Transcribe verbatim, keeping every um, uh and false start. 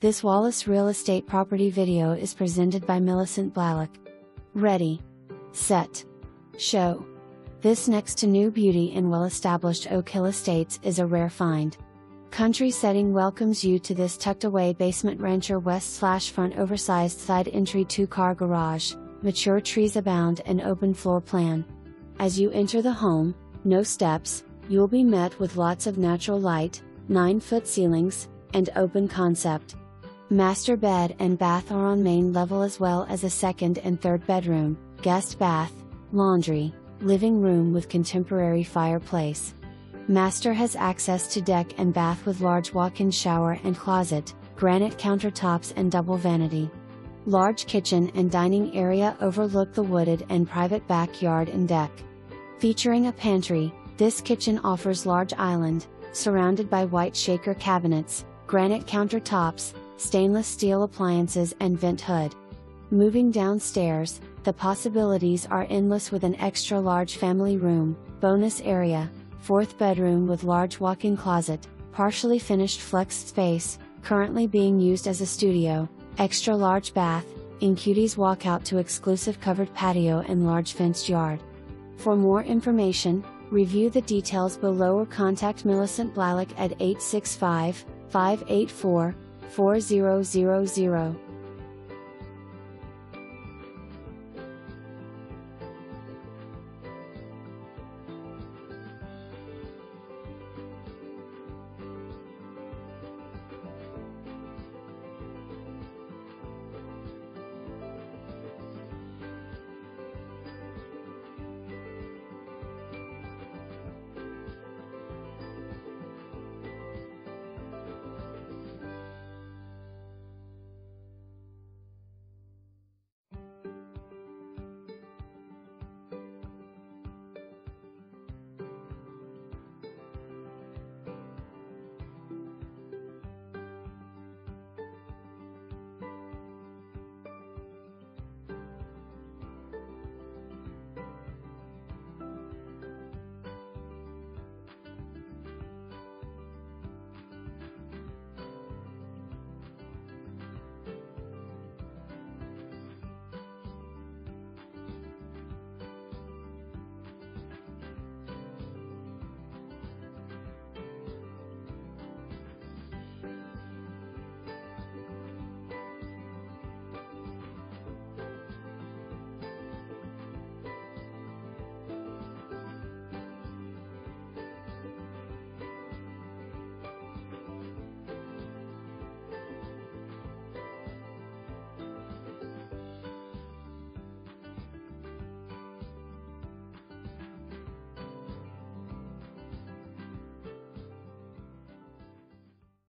This Wallace Real Estate property video is presented by Millicent Blalock. Ready, set, show. This next to new beauty in well-established Oak Hill Estates is a rare find. Country setting welcomes you to this tucked away basement rancher west slash front oversized side entry two-car garage, mature trees abound and open floor plan. As you enter the home, no steps, you'll be met with lots of natural light, nine-foot ceilings, and open concept. Master bed and bath are on main level as well as a second and third bedroom, guest bath, laundry, living room with contemporary fireplace. Master has access to deck and bath with large walk-in shower and closet, granite countertops and double vanity. Large kitchen and dining area overlook the wooded and private backyard and deck. Featuring a pantry, this kitchen offers large island, surrounded by white shaker cabinets, granite countertops, stainless steel appliances and vent hood. Moving downstairs, the possibilities are endless with an extra large family room, bonus area, fourth bedroom with large walk-in closet, partially finished flex space, currently being used as a studio, extra large bath, in cuties walkout to exclusive covered patio and large fenced yard. For more information, review the details below or contact Millicent Blalock at eight six five, five eight four, four thousand.